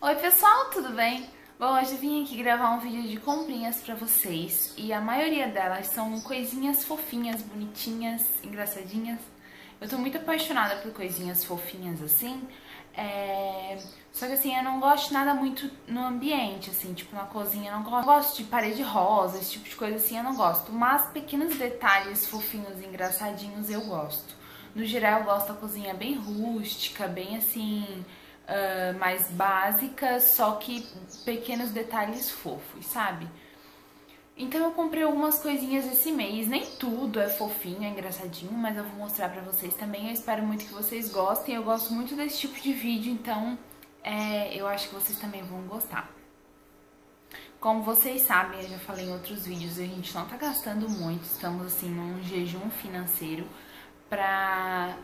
Oi pessoal, tudo bem? Bom, hoje vim aqui gravar um vídeo de comprinhas pra vocês e a maioria delas são coisinhas fofinhas, bonitinhas, engraçadinhas. Eu tô muito apaixonada por coisinhas fofinhas assim, só que assim, eu não gosto de nada muito no ambiente, assim, tipo na cozinha, eu não gosto. Eu gosto de parede rosa, esse tipo de coisa assim eu não gosto, mas pequenos detalhes fofinhos, engraçadinhos eu gosto. No geral eu gosto da cozinha bem rústica, bem assim... mais básica, só que pequenos detalhes fofos, sabe? Então eu comprei algumas coisinhas esse mês, nem tudo é fofinho, é engraçadinho, mas eu vou mostrar pra vocês também, eu espero muito que vocês gostem, eu gosto muito desse tipo de vídeo, então eu acho que vocês também vão gostar. Como vocês sabem, eu já falei em outros vídeos, a gente não tá gastando muito, estamos assim num jejum financeiro pra...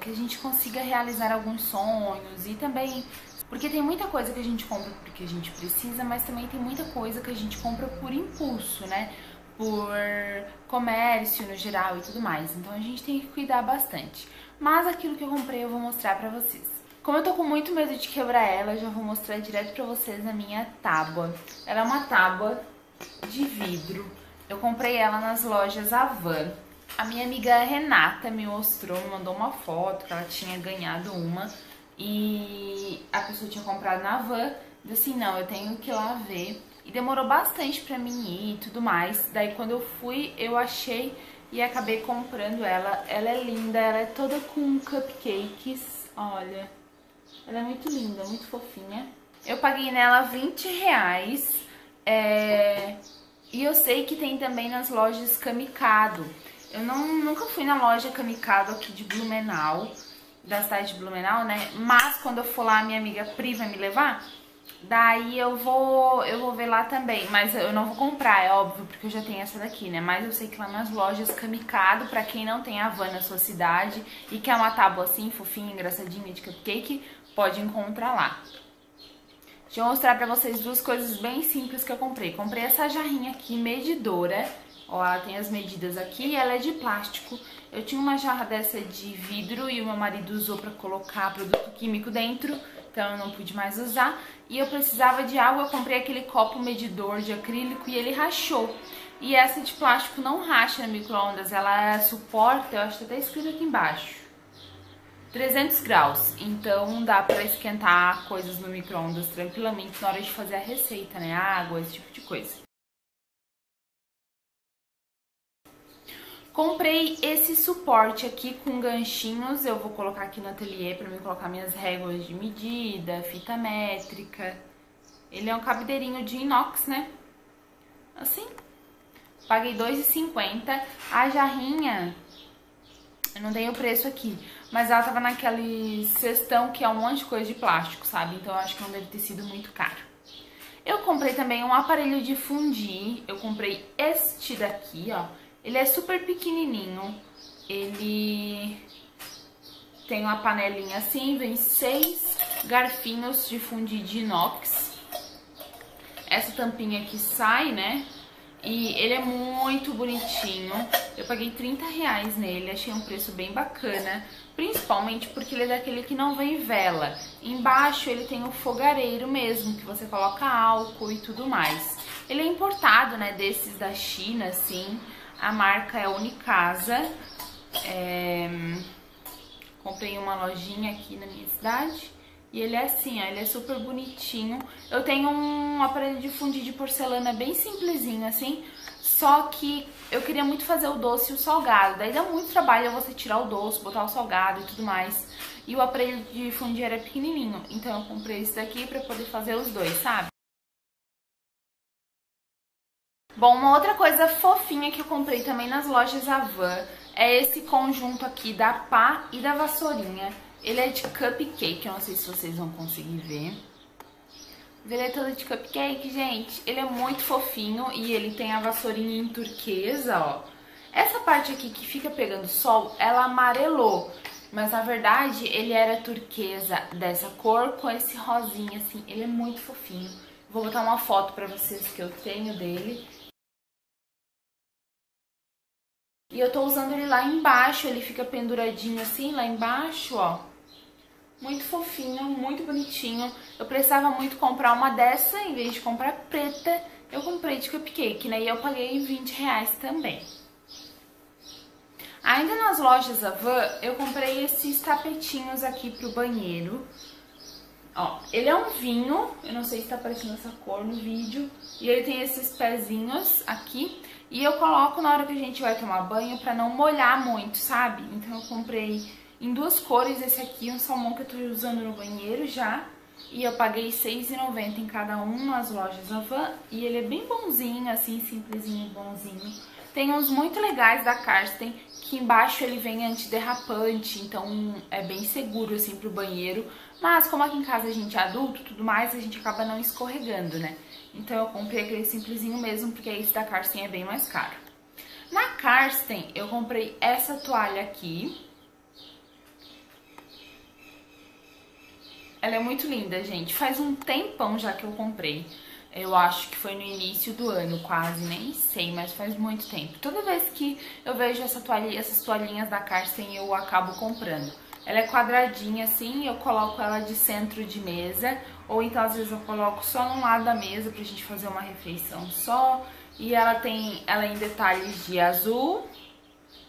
que a gente consiga realizar alguns sonhos e também... Porque tem muita coisa que a gente compra porque a gente precisa, mas também tem muita coisa que a gente compra por impulso, né? Por comércio no geral e tudo mais. Então a gente tem que cuidar bastante. Mas aquilo que eu comprei eu vou mostrar pra vocês. Como eu tô com muito medo de quebrar ela, eu já vou mostrar direto pra vocês a minha tábua. Ela é uma tábua de vidro. Eu comprei ela nas lojas Havan. A minha amiga Renata me mostrou, me mandou uma foto que ela tinha ganhado uma e a pessoa tinha comprado na Havan. Eu assim, não, eu tenho que ir lá ver. E demorou bastante pra mim ir e tudo mais. Daí quando eu fui, eu achei e acabei comprando ela. Ela é linda, ela é toda com cupcakes, olha. Ela é muito linda, muito fofinha. Eu paguei nela R$20, e eu sei que tem também nas lojas Camicado. Eu nunca fui na loja Camicado aqui de Blumenau, da cidade de Blumenau, né? Mas quando eu for lá, minha amiga Pri vai me levar. Daí eu vou ver lá também. Mas eu não vou comprar, é óbvio, porque eu já tenho essa daqui, né? Mas eu sei que lá nas lojas Camicado, pra quem não tem Havan na sua cidade e quer uma tábua assim, fofinha, engraçadinha, de cupcake, pode encontrar lá. Deixa eu mostrar pra vocês duas coisas bem simples que eu comprei. Comprei essa jarrinha aqui, medidora. Ó, ela tem as medidas aqui e ela é de plástico. Eu tinha uma jarra dessa de vidro e o meu marido usou pra colocar produto químico dentro, então eu não pude mais usar. E eu precisava de água, eu comprei aquele copo medidor de acrílico e ele rachou. E essa de plástico não racha no micro-ondas, ela suporta, eu acho que tá escrito aqui embaixo, 300 graus. Então dá pra esquentar coisas no micro-ondas tranquilamente na hora de fazer a receita, né? Água, esse tipo de coisa. Comprei esse suporte aqui com ganchinhos, eu vou colocar aqui no ateliê pra mim colocar minhas réguas de medida, fita métrica. Ele é um cabideirinho de inox, né? Assim. Paguei R$2,50. A jarrinha, eu não dei o preço aqui, mas ela tava naquele cestão que é um monte de coisa de plástico, sabe? Então eu acho que não deve ter sido muito caro. Eu comprei também um aparelho de fundir, eu comprei este daqui, ó. Ele é super pequenininho, ele tem uma panelinha assim, vem 6 garfinhos de fundir de inox. Essa tampinha aqui sai, né? E ele é muito bonitinho, eu paguei R$30 nele, achei um preço bem bacana, principalmente porque ele é daquele que não vem vela. Embaixo ele tem o fogareiro mesmo, que você coloca álcool e tudo mais. Ele é importado, né, desses da China, assim... A marca é Unicasa, comprei uma lojinha aqui na minha cidade e ele é assim, ó, ele é super bonitinho. Eu tenho um aparelho de fundir de porcelana bem simplesinho assim, só que eu queria muito fazer o doce e o salgado, daí dá muito trabalho você tirar o doce, botar o salgado e tudo mais. E o aparelho de fundir era pequenininho, então eu comprei esse daqui pra poder fazer os dois, sabe? Bom, uma outra coisa fofinha que eu comprei também nas lojas Havan é esse conjunto aqui da pá e da vassourinha. Ele é de cupcake, eu não sei se vocês vão conseguir ver. Ele é todo de cupcake, gente. Ele é muito fofinho e ele tem a vassourinha em turquesa, ó. Essa parte aqui que fica pegando sol, ela amarelou. Mas na verdade ele era turquesa dessa cor com esse rosinha, assim. Ele é muito fofinho. Vou botar uma foto pra vocês que eu tenho dele. E eu tô usando ele lá embaixo, ele fica penduradinho assim, lá embaixo, ó. muito fofinho, muito bonitinho. Eu precisava muito comprar uma dessa, em vez de comprar preta, eu comprei de cupcake, né? E eu paguei R$20 também. Ainda nas lojas Havan, eu comprei esses tapetinhos aqui pro banheiro. Ó, ele é um vinho, eu não sei se tá aparecendo essa cor no vídeo. E ele tem esses pezinhos aqui. E eu coloco na hora que a gente vai tomar banho pra não molhar muito, sabe? Então eu comprei em duas cores esse aqui, um salmão que eu tô usando no banheiro já. E eu paguei R$6,90 em cada um nas lojas Havan. E ele é bem bonzinho, assim, simplesinho, bonzinho. Tem uns muito legais da Karsten, que embaixo ele vem antiderrapante, então é bem seguro, assim, pro banheiro. Mas como aqui em casa a gente é adulto e tudo mais, a gente acaba não escorregando, né? Então eu comprei aquele simplesinho mesmo, porque esse da Karsten é bem mais caro. Na Karsten eu comprei essa toalha aqui. Ela é muito linda, gente. Faz um tempão já que eu comprei. Eu acho que foi no início do ano, quase, nem sei, mas faz muito tempo. Toda vez que eu vejo essa toalha, essas toalhinhas da Karsten, eu acabo comprando. Ela é quadradinha assim, eu coloco ela de centro de mesa, ou então às vezes eu coloco só num lado da mesa pra gente fazer uma refeição só. E ela tem, ela é em detalhes de azul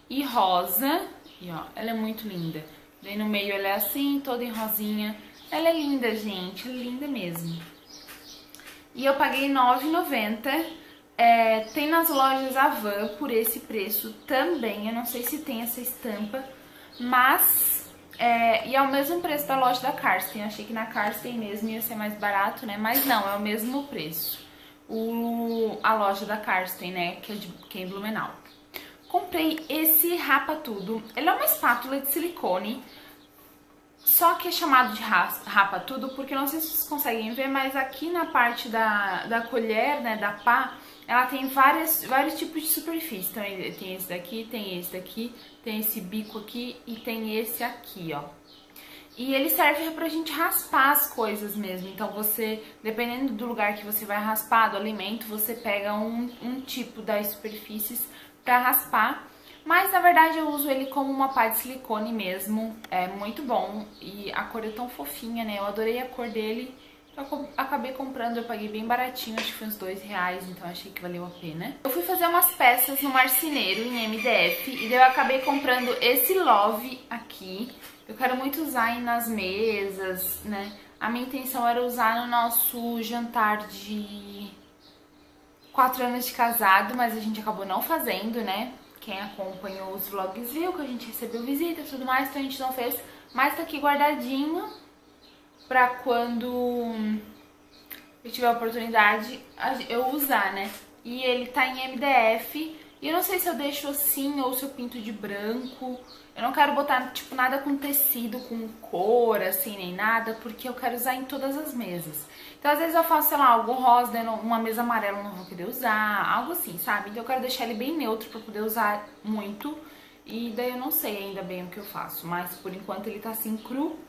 e rosa. E ó, ela é muito linda. Daí no meio ela é assim, toda em rosinha. Ela é linda, gente, linda mesmo. E eu paguei R$9,90. Tem nas lojas Havan por esse preço também. Eu não sei se tem essa estampa, mas e é o mesmo preço da loja da Karsten. Eu achei que na Karsten mesmo ia ser mais barato, né? Mas não, é o mesmo preço. A loja da Karsten, né? Que é em Blumenau. Comprei esse rapa tudo. Ele é uma espátula de silicone. Só que é chamado de rapa tudo, porque não sei se vocês conseguem ver, mas aqui na parte da colher, né, da pá, ela tem vários tipos de superfície. Então tem esse daqui, tem esse daqui, tem esse bico aqui e tem esse aqui, ó. E ele serve pra gente raspar as coisas mesmo. Então você, dependendo do lugar que você vai raspar, do alimento, você pega um tipo das superfícies pra raspar. Mas, na verdade, eu uso ele como uma pá de silicone mesmo, é muito bom, e a cor é tão fofinha, né? Eu adorei a cor dele, eu acabei comprando, eu paguei bem baratinho, acho que foi uns R$2, então achei que valeu a pena. Eu fui fazer umas peças no marceneiro, em MDF, e daí eu acabei comprando esse Love aqui, eu quero muito usar aí nas mesas, né? A minha intenção era usar no nosso jantar de 4 anos de casado, mas a gente acabou não fazendo, né? Quem acompanhou os vlogs viu que a gente recebeu visita e tudo mais, então a gente não fez, mas tá aqui guardadinho pra quando eu tiver a oportunidade eu usar, né? E ele tá em MDF, e eu não sei se eu deixo assim ou se eu pinto de branco. Eu não quero botar, tipo, nada com tecido, com cor, assim, nem nada, porque eu quero usar em todas as mesas. Então, às vezes eu faço, sei lá, algo rosa, uma mesa amarela eu não vou poder usar, algo assim, sabe? Então eu quero deixar ele bem neutro pra poder usar muito, e daí eu não sei ainda bem o que eu faço, mas por enquanto ele tá assim, cru.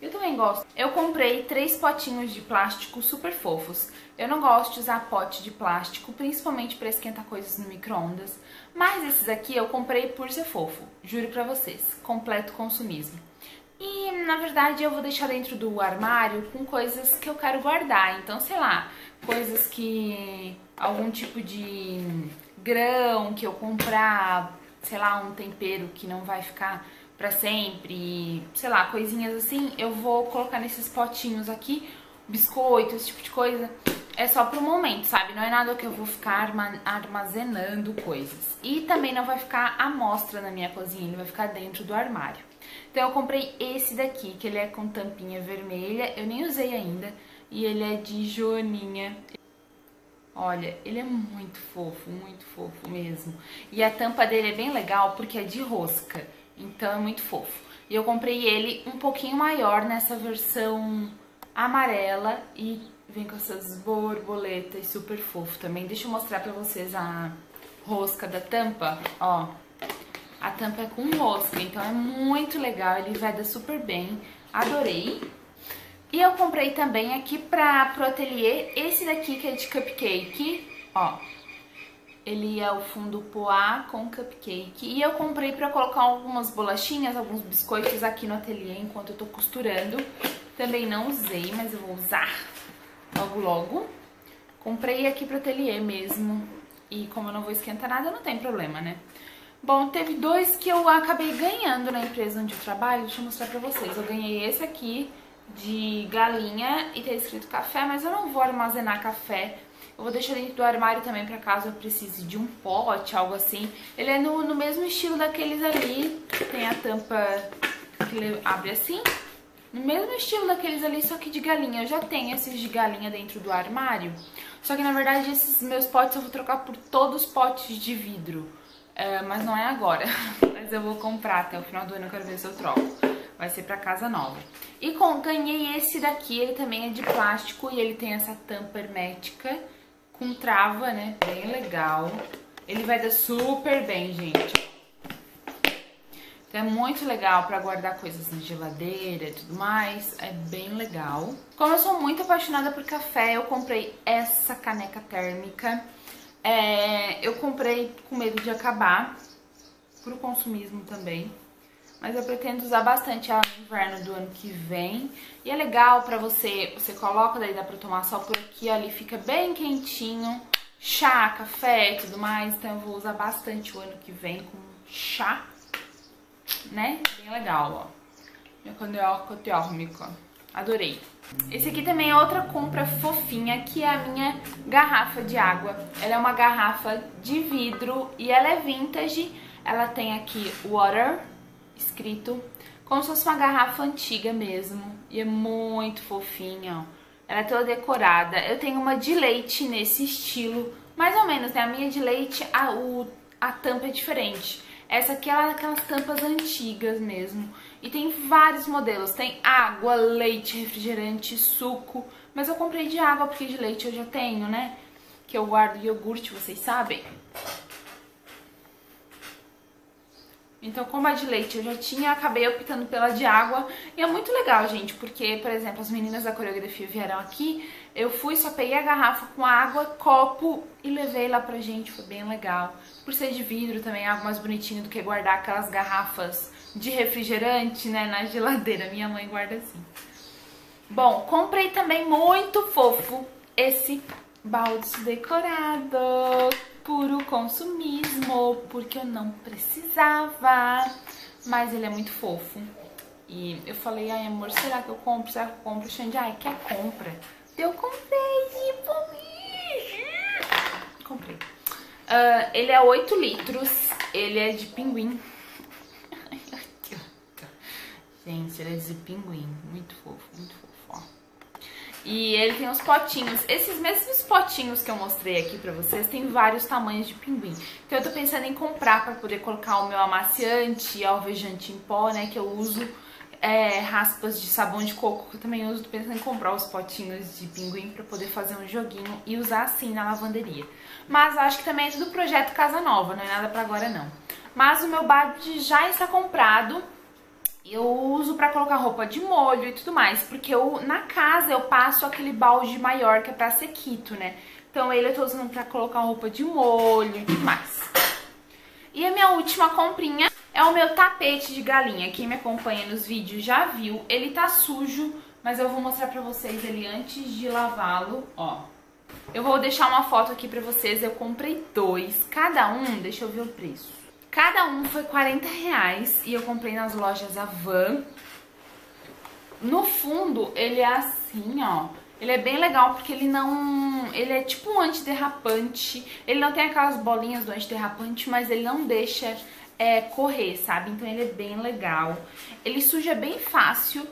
Eu também gosto. Eu comprei 3 potinhos de plástico super fofos. Eu não gosto de usar pote de plástico, principalmente pra esquentar coisas no micro-ondas, mas esses aqui eu comprei por ser fofo, juro pra vocês, completo consumismo. E, na verdade, eu vou deixar dentro do armário com coisas que eu quero guardar. Então, sei lá, coisas que... algum tipo de grão que eu comprar, sei lá, um tempero que não vai ficar pra sempre, sei lá, coisinhas assim, eu vou colocar nesses potinhos aqui, biscoito, esse tipo de coisa. É só pro momento, sabe? Não é nada que eu vou ficar armazenando coisas. E também não vai ficar à mostra na minha cozinha, ele vai ficar dentro do armário. Então eu comprei esse daqui, que ele é com tampinha vermelha, eu nem usei ainda, e ele é de joaninha. Olha, ele é muito fofo mesmo. E a tampa dele é bem legal porque é de rosca, então é muito fofo. E eu comprei ele um pouquinho maior nessa versão amarela e vem com essas borboletas, super fofo também. Deixa eu mostrar pra vocês a rosca da tampa, ó. A tampa é com rosca, então é muito legal, ele veda super bem, adorei. E eu comprei também aqui pro ateliê esse daqui que é de cupcake, ó. Ele é o fundo poá com cupcake. E eu comprei pra colocar algumas bolachinhas, alguns biscoitos aqui no ateliê enquanto eu tô costurando. Também não usei, mas eu vou usar logo logo. Comprei aqui pro ateliê mesmo. E como eu não vou esquentar nada, não tem problema, né? Bom, teve dois que eu acabei ganhando na empresa onde eu trabalho. Deixa eu mostrar pra vocês. Eu ganhei esse aqui de galinha e tá escrito café, mas eu não vou armazenar café. Eu vou deixar dentro do armário também pra caso eu precise de um pote, algo assim. Ele é no mesmo estilo daqueles ali. Tem a tampa que abre assim. No mesmo estilo daqueles ali, só que de galinha. Eu já tenho esses de galinha dentro do armário. Só que, na verdade, esses meus potes eu vou trocar por todos os potes de vidro. Mas não é agora. Mas eu vou comprar até o final do ano, eu quero ver se eu troco. Vai ser pra casa nova. E ganhei esse daqui, ele também é de plástico. E ele tem essa tampa hermética com trava, né? Bem legal. Ele vai dar super bem, gente. Então é muito legal pra guardar coisas na geladeira e tudo mais, é bem legal. Como eu sou muito apaixonada por café, eu comprei essa caneca térmica. Eu comprei com medo de acabar, pro consumismo também. Mas eu pretendo usar bastante ela no inverno do ano que vem. E é legal pra você coloca, daí dá pra tomar só por aqui, ali fica bem quentinho. Chá, café e tudo mais, então eu vou usar bastante o ano que vem com chá. Né? Bem legal, ó. Meu caneco térmico. Adorei. Esse aqui também é outra compra fofinha, que é a minha garrafa de água. Ela é uma garrafa de vidro e ela é vintage. Ela tem aqui water escrito, como se fosse uma garrafa antiga mesmo. E é muito fofinha, ó. Ela é toda decorada. Eu tenho uma de leite nesse estilo, mais ou menos, né? A minha de leite, a tampa é diferente. Essa aqui é daquelas tampas antigas mesmo. E tem vários modelos. Tem água, leite, refrigerante, suco. Mas eu comprei de água porque de leite eu já tenho, né? Que eu guardo iogurte, vocês sabem. Então, como a de leite eu já tinha, acabei optando pela de água. E é muito legal, gente, porque, por exemplo, as meninas da coreografia vieram aqui. Eu fui, só peguei a garrafa com água, copo e levei lá pra gente, foi bem legal. Por ser de vidro também é algo mais bonitinho do que guardar aquelas garrafas de refrigerante, né, na geladeira. Minha mãe guarda assim. Bom, comprei também muito fofo esse balde decorado, puro consumismo, porque eu não precisava, mas ele é muito fofo. E eu falei, ai amor, será que eu compro? Será que eu compro? Xande, ai, quer compra? Eu comprei, tipo, comprei. Ele é 8 litros, ele é de pinguim. Gente, ele é de pinguim, muito fofo, ó. E ele tem uns potinhos, esses mesmos potinhos que eu mostrei aqui pra vocês, tem vários tamanhos de pinguim. Então eu tô pensando em comprar pra poder colocar o meu amaciante, alvejante em pó, né, que eu uso. Raspas de sabão de coco que eu também uso, tô pensando em comprar os potinhos de pinguim pra poder fazer um joguinho e usar assim na lavanderia. Mas acho que também é tudo projeto Casa Nova, não é nada pra agora não. Mas o meu balde já está comprado, eu uso pra colocar roupa de molho e tudo mais, porque na casa eu passo aquele balde maior que é pra sequito, né? Então ele eu tô usando pra colocar roupa de molho e tudo mais. E a minha última comprinha é o meu tapete de galinha. Quem me acompanha nos vídeos já viu. Ele tá sujo, mas eu vou mostrar pra vocês ele antes de lavá-lo, ó. Eu vou deixar uma foto aqui pra vocês. Eu comprei dois. Cada um, deixa eu ver o preço. Cada um foi R$40 e eu comprei nas lojas Havan. No fundo, ele é assim, ó. Ele é bem legal porque ele não... Ele é tipo um antiderrapante. Ele não tem aquelas bolinhas do antiderrapante, mas ele não deixa... correr, sabe? Então ele é bem legal. Ele suja bem fácil.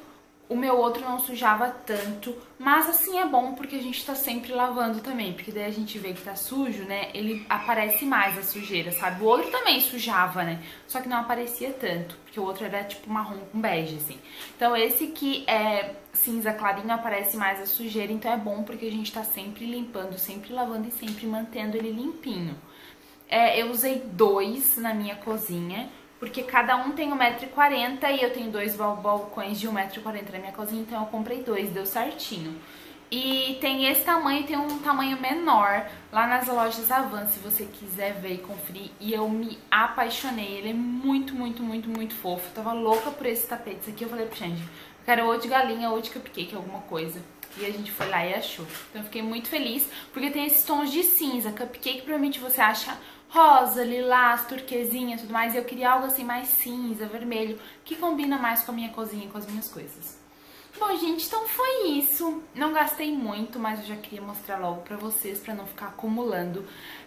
O meu outro não sujava tanto. Mas assim é bom porque a gente tá sempre lavando também. Porque daí a gente vê que tá sujo, né? Ele aparece mais a sujeira, sabe? O outro também sujava, né? Só que não aparecia tanto. Porque o outro era tipo marrom com bege, assim. Então esse que é cinza clarinho aparece mais a sujeira. Então é bom porque a gente tá sempre limpando, sempre lavando e sempre mantendo ele limpinho. Eu usei dois na minha cozinha, porque cada um tem 1,40 m e eu tenho dois balcões de 1,40 m na minha cozinha, então eu comprei dois, deu certinho. E tem esse tamanho e tem um tamanho menor lá nas lojas Havan, se você quiser ver e conferir. E eu me apaixonei, ele é muito, muito, muito, muito fofo. Eu tava louca por esse tapete. Isso aqui eu falei pro Xande, eu quero ou de galinha ou de cupcake, alguma coisa. E a gente foi lá e achou. Então eu fiquei muito feliz, porque tem esses tons de cinza. Cupcake provavelmente você acha rosa, lilás, turquesinha e tudo mais. Eu queria algo assim mais cinza, vermelho, que combina mais com a minha cozinha e com as minhas coisas. Bom, gente, então foi isso. Não gastei muito, mas eu já queria mostrar logo pra vocês, pra não ficar acumulando.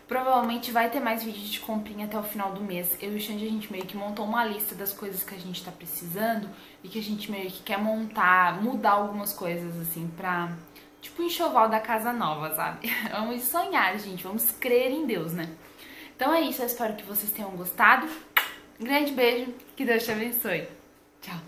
Provavelmente vai ter mais vídeo de comprinha até o final do mês. Eu e o Xande, a gente meio que montou uma lista das coisas que a gente tá precisando e que a gente meio que quer montar, mudar algumas coisas, assim, pra... tipo, enxoval da casa nova, sabe? Vamos sonhar, gente. Vamos crer em Deus, né? Então é isso. Eu espero que vocês tenham gostado. Um grande beijo. Que Deus te abençoe. Tchau.